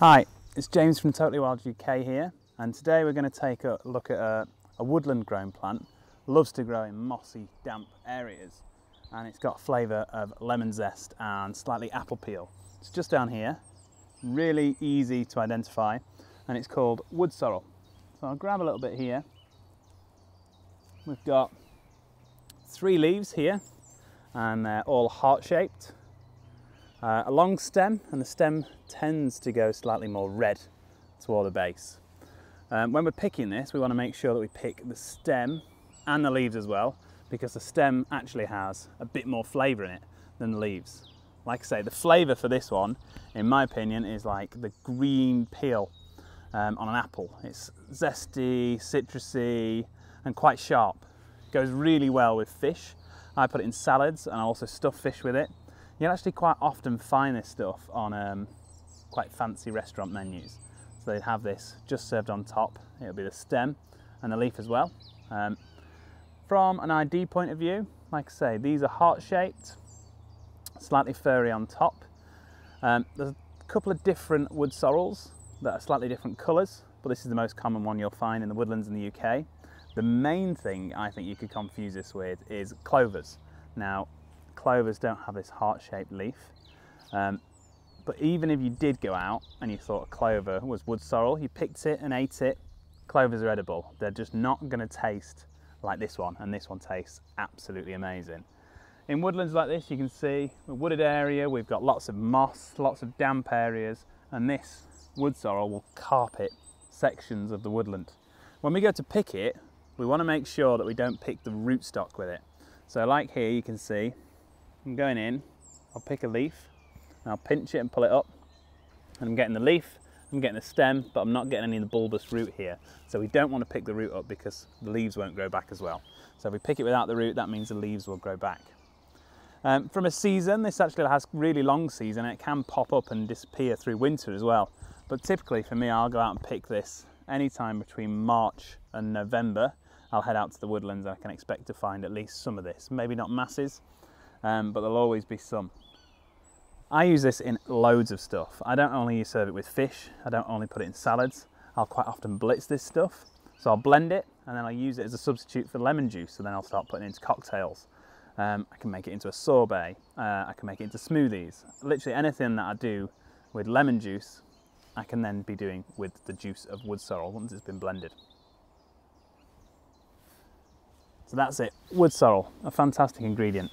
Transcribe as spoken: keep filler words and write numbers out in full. Hi, it's James from Totally Wild U K here, and today we're going to take a look at a, a woodland grown plant. Loves to grow in mossy, damp areas, and it's got a flavour of lemon zest and slightly apple peel. It's just down here, really easy to identify, and it's called wood sorrel. So I'll grab a little bit here. We've got three leaves here, and they're all heart-shaped. Uh, a long stem, and the stem tends to go slightly more red toward the base. Um, when we're picking this, we want to make sure that we pick the stem and the leaves as well, because the stem actually has a bit more flavour in it than the leaves. Like I say, the flavour for this one, in my opinion, is like the green peel um, on an apple. It's zesty, citrusy, and quite sharp. It goes really well with fish. I put it in salads, and I also stuff fish with it. You'll actually quite often find this stuff on um, quite fancy restaurant menus. So they have this just served on top. It'll be the stem and the leaf as well. Um, from an I D point of view, like I say, these are heart-shaped, slightly furry on top. Um, there's a couple of different wood sorrels that are slightly different colours, but this is the most common one you'll find in the woodlands in the U K. The main thing I think you could confuse this with is clovers. Now, clovers don't have this heart-shaped leaf, um, but even if you did go out and you thought a clover was wood sorrel, you picked it and ate it, clovers are edible. They're just not going to taste like this one, and this one tastes absolutely amazing. In woodlands like this, you can see a wooded area, we've got lots of moss, lots of damp areas, and this wood sorrel will carpet sections of the woodland. When we go to pick it, we want to make sure that we don't pick the rootstock with it. So like here you can see, I'm going in, I'll pick a leaf, and I'll pinch it and pull it up, and I'm getting the leaf, I'm getting the stem, but I'm not getting any of the bulbous root here. So we don't want to pick the root up because the leaves won't grow back as well. So if we pick it without the root, that means the leaves will grow back. Um, from a season, this actually has really long season, and it can pop up and disappear through winter as well. But typically for me, I'll go out and pick this anytime between March and November. I'll head out to the woodlands and I can expect to find at least some of this, maybe not masses. Um, but there'll always be some. I use this in loads of stuff. I don't only serve it with fish, I don't only put it in salads. I'll quite often blitz this stuff. So I'll blend it and then I'll use it as a substitute for lemon juice, and then I'll start putting it into cocktails. Um, I can make it into a sorbet, uh, I can make it into smoothies. Literally anything that I do with lemon juice, I can then be doing with the juice of wood sorrel once it's been blended. So that's it, wood sorrel, a fantastic ingredient.